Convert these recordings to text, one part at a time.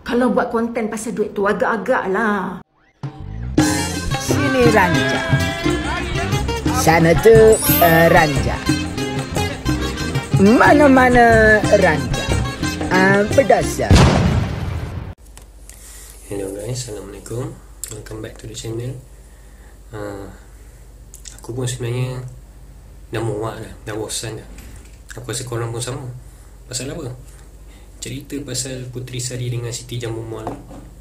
Kalau buat konten pasal duit tu agak-agak lah. Sini ranja, sana tu ranja, mana-mana ranja, pedas ya. Hello guys, Assalamualaikum. Welcome back to the channel. Aku pun sebenarnya dah muak dah, dah bosan dah. Aku rasa korang pun sama. Pasal apa? Cerita pasal Puteri Sari dengan Siti Jamal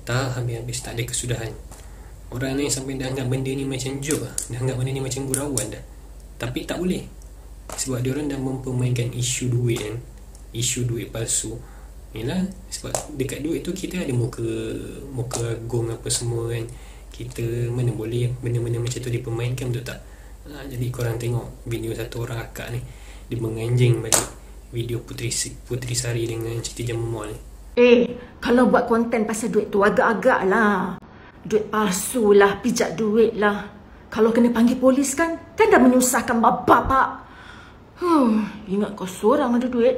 tak habis-habis, tak ada kesudahan. Orang ni sampai dah anggap benda ni macam joke lah. Dah anggap benda ni macam gurauan dah. Tapi tak boleh, sebab diorang dah mempermainkan isu duit kan. Isu duit palsu ni lah. Sebab dekat duit tu kita ada muka agung apa semua kan. Kita mana boleh benda-benda macam tu dipermainkan, betul tak? Jadi korang tengok video satu orang akak ni, dia menganjing balik video Puteri Sari dengan Siti Jamal ni. Kalau buat konten pasal duit tu agak-agak lah. Duit palsu lah, pijak duit lah. Kalau kena panggil polis kan dah menyusahkan bapak. Ingat kau seorang ada duit.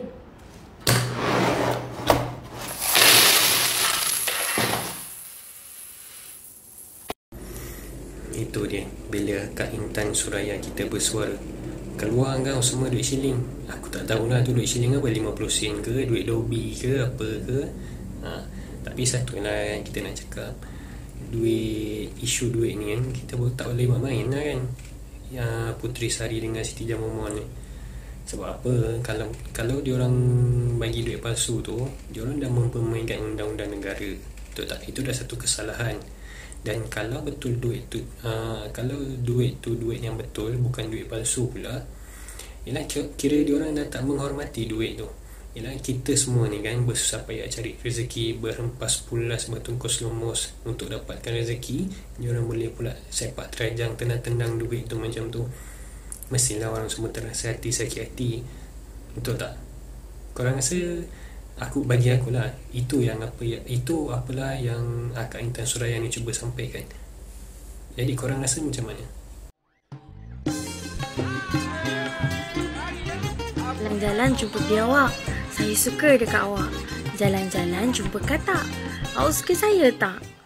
Itu dia, bila Kak Intan Suraya kita bersuara, keluar kau semua duit shilling. Aku tak tahulah tu duit shilling apa, 50 sen ke, duit dobi ke, apa ke. Tapi satu lah kan, kita nak cakap duit, isu duit ni kan, kita tak boleh main lah kan. Puteri Sari dengan Siti Jamal ni, sebab apa? Kalau diorang bagi duit palsu tu, diorang dah mempermainkan undang-undang negara, betul tak? Itu dah satu kesalahan. Dan kalau betul duit tu, kalau duit tu duit yang betul, bukan duit palsu pula, ialah kira diorang dah tak menghormati duit tu. Ialah kita semua ni kan bersusah payah cari rezeki, berhempas pulas, bertungkus lumus untuk dapatkan rezeki, diorang boleh pula sepak terajang, tendang-tendang duit tu macam tu. Mestilah orang semua terasa hati, sakit hati, betul tak? Korang rasa? Bagi aku lah, itu apalah yang Kak Intan Suraya ni cuba sampaikan. Jadi korang rasa macam mana? Jalan-jalan jumpa biawak, saya suka dekat awak. Jalan-jalan jumpa katak, awak suka saya tak?